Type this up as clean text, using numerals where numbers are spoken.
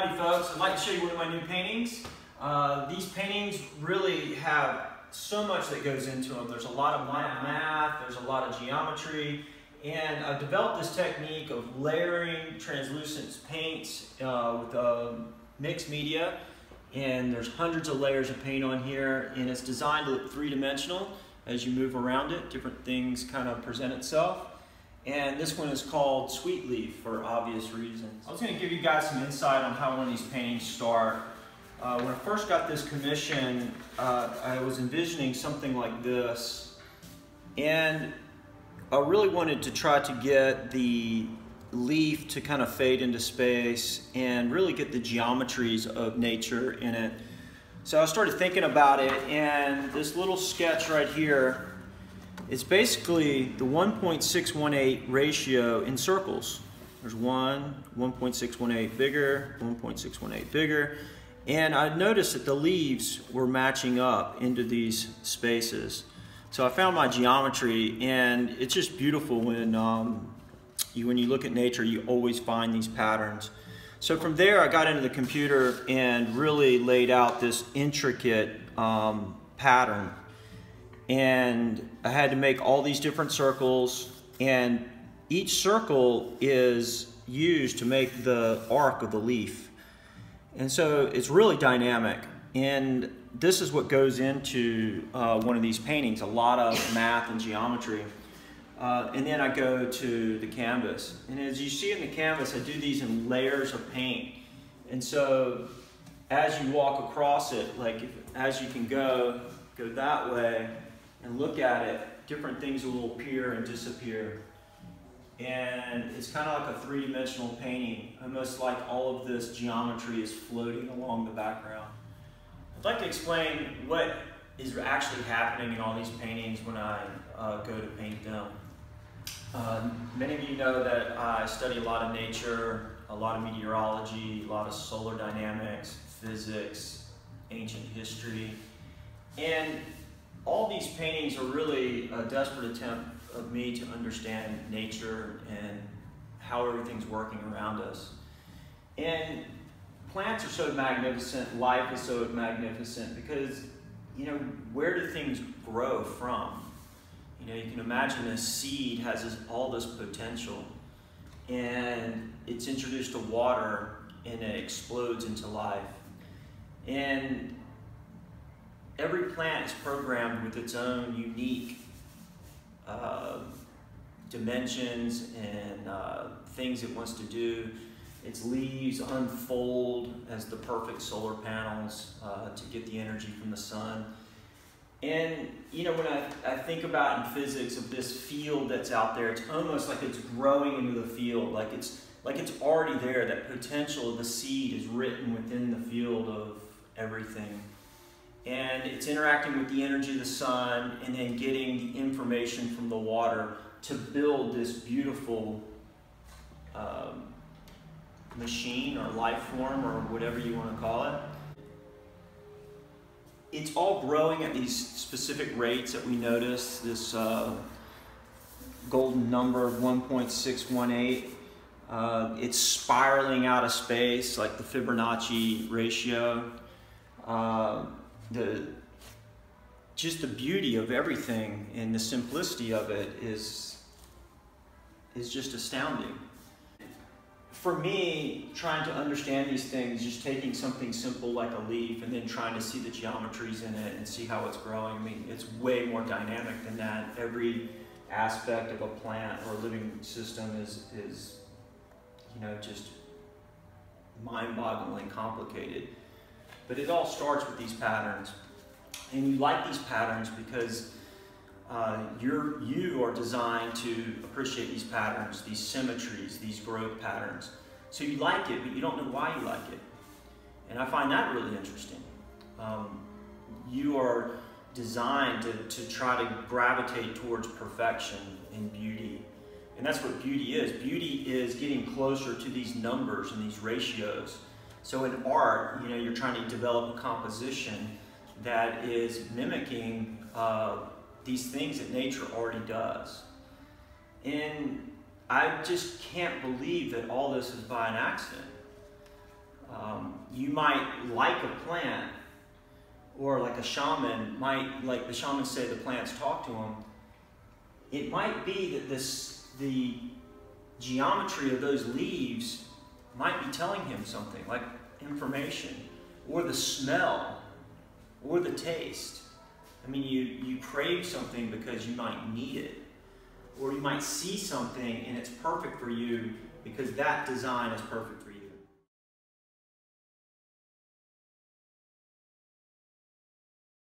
Howdy folks, I'd like to show you one of my new paintings. These paintings really have so much that goes into them. There's a lot of math, there's a lot of geometry, and I've developed this technique of layering translucent paints with mixed media, and there's hundreds of layers of paint on here, and it's designed to look three-dimensional. As you move around it, different things kind of present itself. And this one is called Sweet Leaf for obvious reasons. I was going to give you guys some insight on how one of these paintings start. When I first got this commission, I was envisioning something like this. And I really wanted to try to get the leaf to kind of fade into space and really get the geometries of nature in it. So I started thinking about it, and this little sketch right here, it's basically the 1.618 ratio in circles. There's 1.618 bigger, 1.618 bigger. And I noticed that the leaves were matching up into these spaces. So I found my geometry, and it's just beautiful when you look at nature, you always find these patterns. So from there, I got into the computer and really laid out this intricate pattern. And I had to make all these different circles, and each circle is used to make the arc of the leaf. And so it's really dynamic, and this is what goes into one of these paintings, a lot of math and geometry. And then I go to the canvas, and as you see in the canvas, I do these in layers of paint. And so as you walk across it, like as you can go that way, and look at it, different things will appear and disappear. And it's kind of like a three-dimensional painting, almost like all of this geometry is floating along the background. I'd like to explain what is actually happening in all these paintings when I go to paint them. Many of you know that I study a lot of nature, a lot of meteorology, a lot of solar dynamics, physics, ancient history, and all these paintings are really a desperate attempt of me to understand nature and how everything's working around us. And plants are so magnificent, life is so magnificent, because, you know, where do things grow from? You know, you can imagine a seed has all this potential, and it's introduced to water and it explodes into life. And every plant is programmed with its own unique dimensions and things it wants to do. Its leaves unfold as the perfect solar panels to get the energy from the sun. And you know, when I think about in physics of this field that's out there, it's almost like it's growing into the field, like it's already there. That potential of the seed is written within the field of everything. And it's interacting with the energy of the sun and then getting the information from the water to build this beautiful machine or life form or whatever you want to call it. It's all growing at these specific rates that we notice, this golden number of 1.618. It's spiraling out of space like the Fibonacci ratio. Just the beauty of everything and the simplicity of it is just astounding. For me, trying to understand these things, just taking something simple like a leaf and then trying to see the geometries in it and see how it's growing, I mean, it's way more dynamic than that. Every aspect of a plant or living system is you know, just mind-bogglingly complicated. But it all starts with these patterns. And you like these patterns because you are designed to appreciate these patterns, these symmetries, these growth patterns. So you like it, but you don't know why you like it. And I find that really interesting. You are designed to try to gravitate towards perfection and beauty. And that's what beauty is. Beauty is getting closer to these numbers and these ratios. So in art, you know, you're trying to develop a composition that is mimicking these things that nature already does. And I just can't believe that all this is by an accident. you might like a plant, or like a shaman might, like the shamans say the plants talk to them. It might be that the geometry of those leaves might be telling him something, like information, or the smell, or the taste. I mean, you crave something because you might need it, or you might see something and it's perfect for you because that design is perfect for you.